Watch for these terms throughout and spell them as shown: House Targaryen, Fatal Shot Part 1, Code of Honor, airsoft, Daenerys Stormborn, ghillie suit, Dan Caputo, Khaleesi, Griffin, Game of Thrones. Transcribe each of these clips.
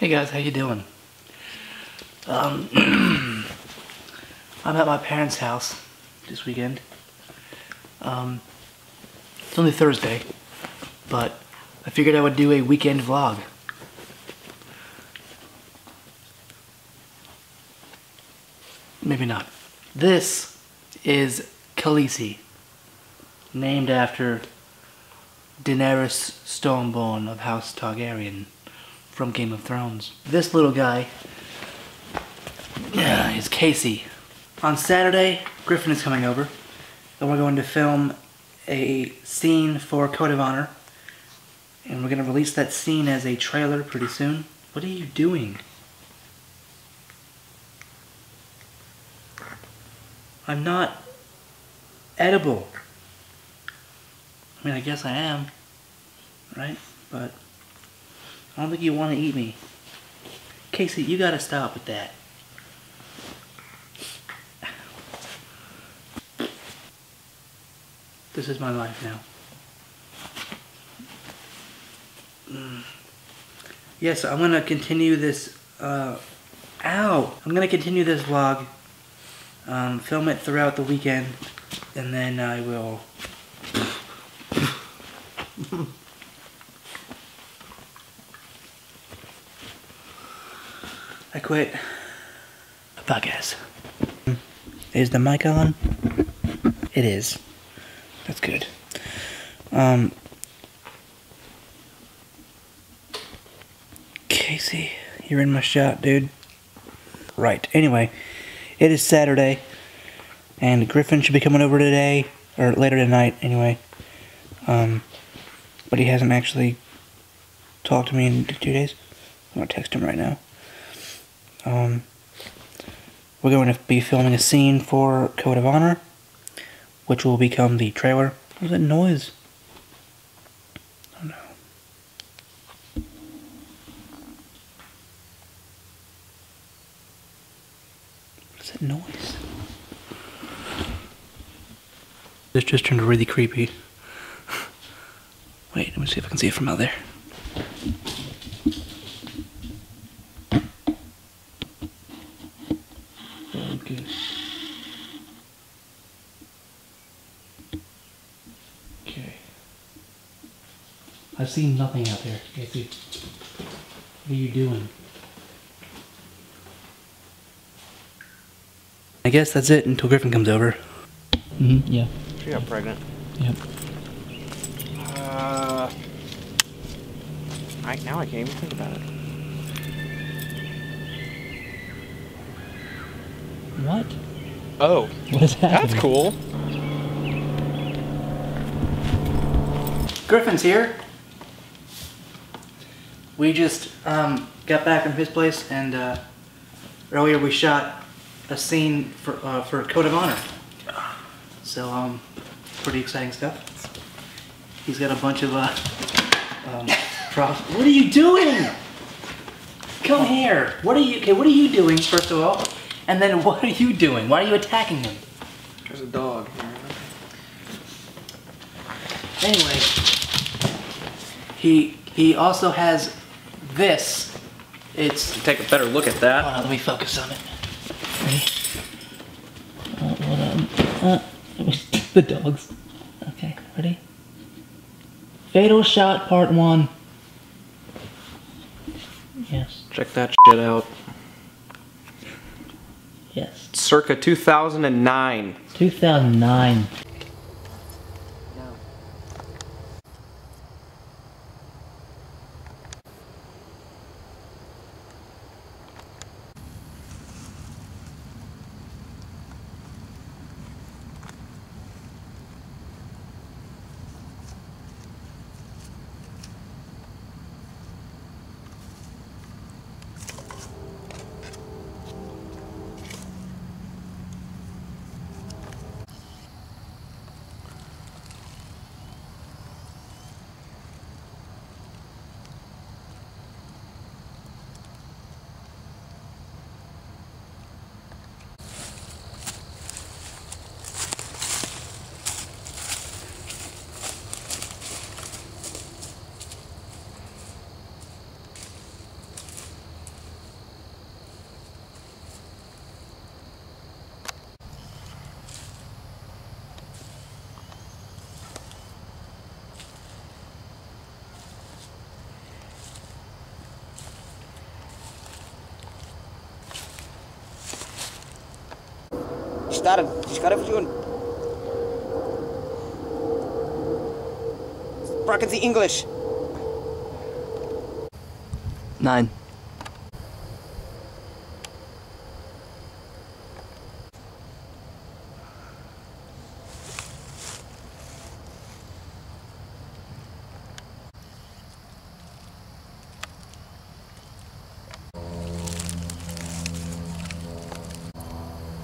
Hey guys, how you doing? I'm at my parents' house this weekend. It's only Thursday, but I figured I would do a weekend vlog. Maybe not. This is Khaleesi, named after Daenerys Stormborn of House Targaryen from Game of Thrones. This little guy is Casey. On Saturday, Griffin is coming over, and we're going to film a scene for Code of Honor, and we're going to release that scene as a trailer pretty soon. What are you doing? I'm not edible. I mean, I guess I am, right? But I don't think you want to eat me. Casey, you gotta stop with that. This is my life now. Yes, I'm gonna continue this, vlog, film it throughout the weekend, and then I will... I quit. Podcast. Is the mic on? It is. That's good. Casey, you're in my shot, dude. Right. Anyway, it is Saturday, and Griffin should be coming over today or later tonight. Anyway, but he hasn't actually talked to me in 2 days. I'm gonna text him right now. We're going to be filming a scene for Code of Honor, which will become the trailer. What was that noise? Oh no. What's that noise? This just turned really creepy. Wait, let me see if I can see it from out there. I've seen nothing out there, Casey. What are you doing? I guess that's it until Griffin comes over. Mm-hmm, yeah. She got pregnant. Yep. Now I can't even think about it. What? Oh. What is that? That's cool. Griffin's here. We just got back from his place, and earlier we shot a scene for Code of Honor. So, pretty exciting stuff. He's got a bunch of props. What are you doing? Come here. What are you? Okay, what are you doing first of all? And then what are you doing? Why are you attacking him? There's a dog here. Anyway, he also has. This, it's... Take a better look at that. Hold on, let me focus on it. Ready? Hold on. The dogs. Okay, ready? Fatal Shot Part 1. Yes. Check that shit out. Yes. Circa 2009. 2009. Starren version. Spraken Sie Englisch? Nein.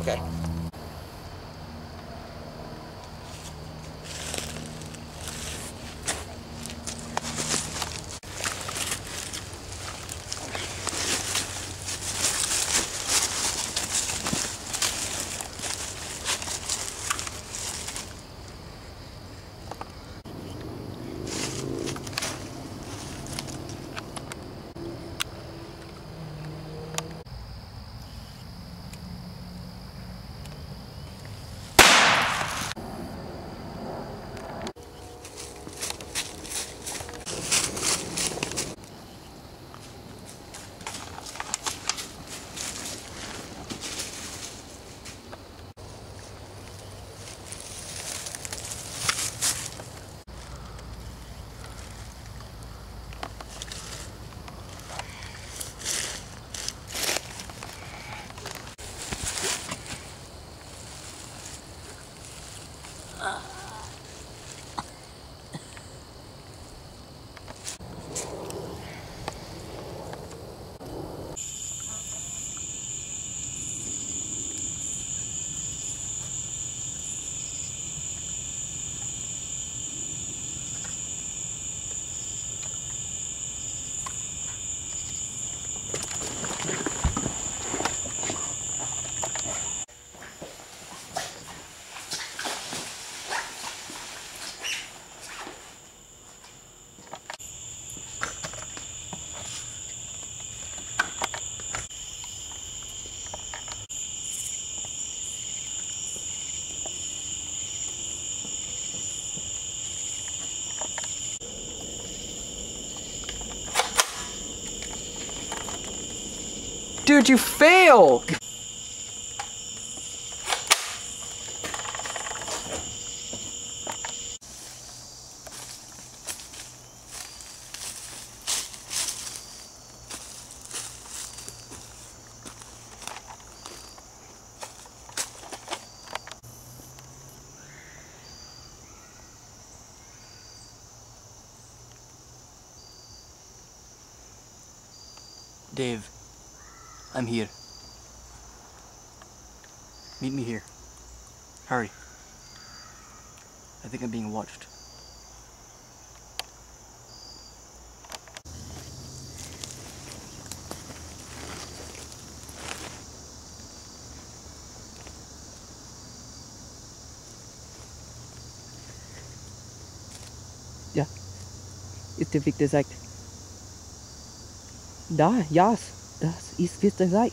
Okay. Dude, you fail! Dave. I'm here. Meet me here. Hurry. I think I'm being watched. Ja. Ist der Weg, der sagt. Da, ja. Das ist, wie es seid.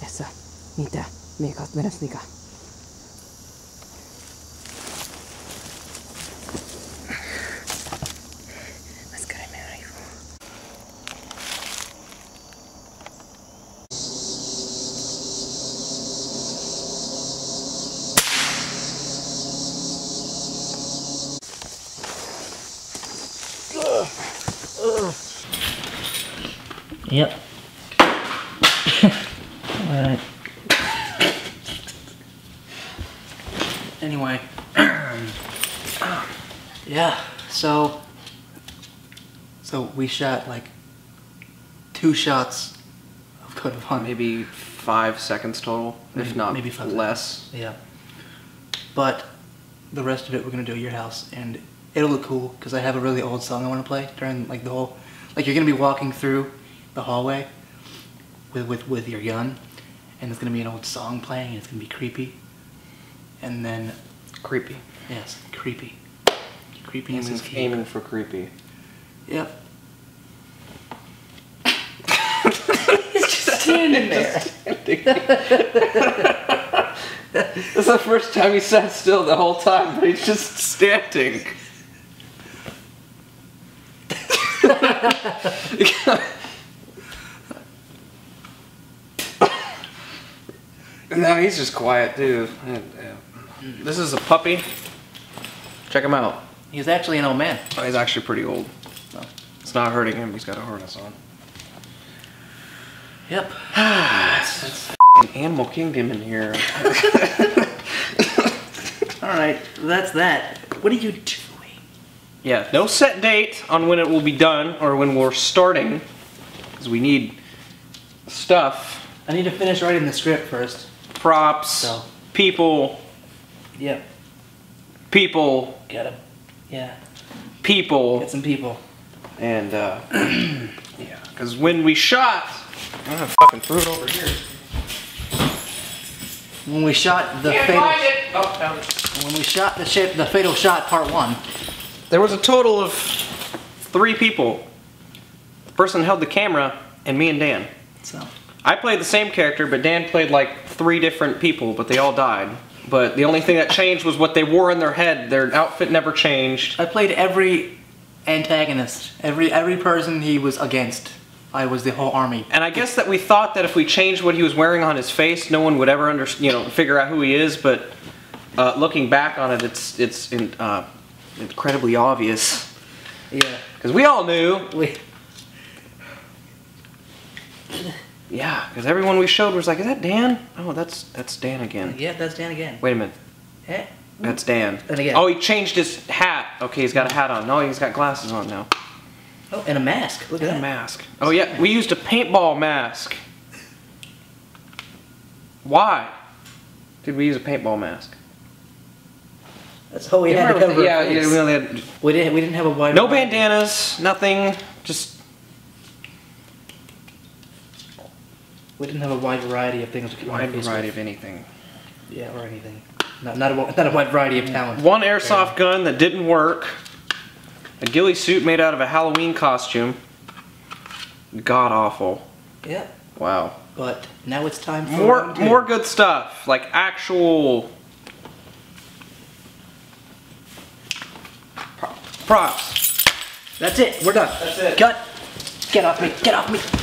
Essa, Nita, mir kostet mir das Nicker. Yep. Alright. Anyway. Yeah, so we shot like 2 shots of Code of Honor. Maybe 5 seconds total, if not maybe less. Yeah. But the rest of it we're gonna do at your house, and it'll look cool because I have a really old song I wanna play during like the whole, like you're gonna be walking through the hallway with your gun, and there's gonna be an old song playing, and it's gonna be creepy. And then creepy. Yes, creepy. Creepiness is key. Aiming for creepy. Yep. He's just standing there. That's the first time he sat still the whole time, but he's just standing. No, he's just quiet, dude. This is a puppy. Check him out. He's actually an old man. Oh, he's actually pretty old. No. It's not hurting him. He's got a harness on. Yep. That's an Animal Kingdom in here. All right, that's that. What are you doing? Yeah, no set date on when it will be done or when we're starting, because we need stuff. I need to finish writing the script first. Props. So. People. Yep. People. Get them. Yeah. People. Get some people. And yeah, because when we shot, I'm gonna fucking throw it over here. When we shot the Fatal Shot Part 1. There was a total of 3 people. The person held the camera, and me and Dan. So I played the same character, but Dan played like 3 different people, but they all died. But the only thing that changed was what they wore in their head. Their outfit never changed. I played every antagonist, every person he was against. I was the whole army. And I guess that we thought that if we changed what he was wearing on his face, no one would ever figure out who he is. But looking back on it, it's incredibly obvious. Yeah. Because we all knew. Yeah. Because everyone we showed was like, "Is that Dan? Oh, that's Dan again." Yeah, that's Dan again. Wait a minute. Yeah. That's Dan. And again. Oh, he changed his hat. Okay, he's got a hat on. No, he's got glasses on now. Oh, and a mask. Look at that. A mask. Oh yeah, we used a paintball mask. Why did we use a paintball mask? That's all we had to cover. Yeah, yeah, we didn't have a wide. No bandanas, nothing. Just we didn't have a wide variety of things. Wide variety of anything. Yeah, or anything. Not a wide variety of talent. One airsoft gun that didn't work. A ghillie suit made out of a Halloween costume. God awful. Yeah. Wow. But now it's time for more good stuff, like actual props. That's it. We're done. That's it. Get off me. Get off me.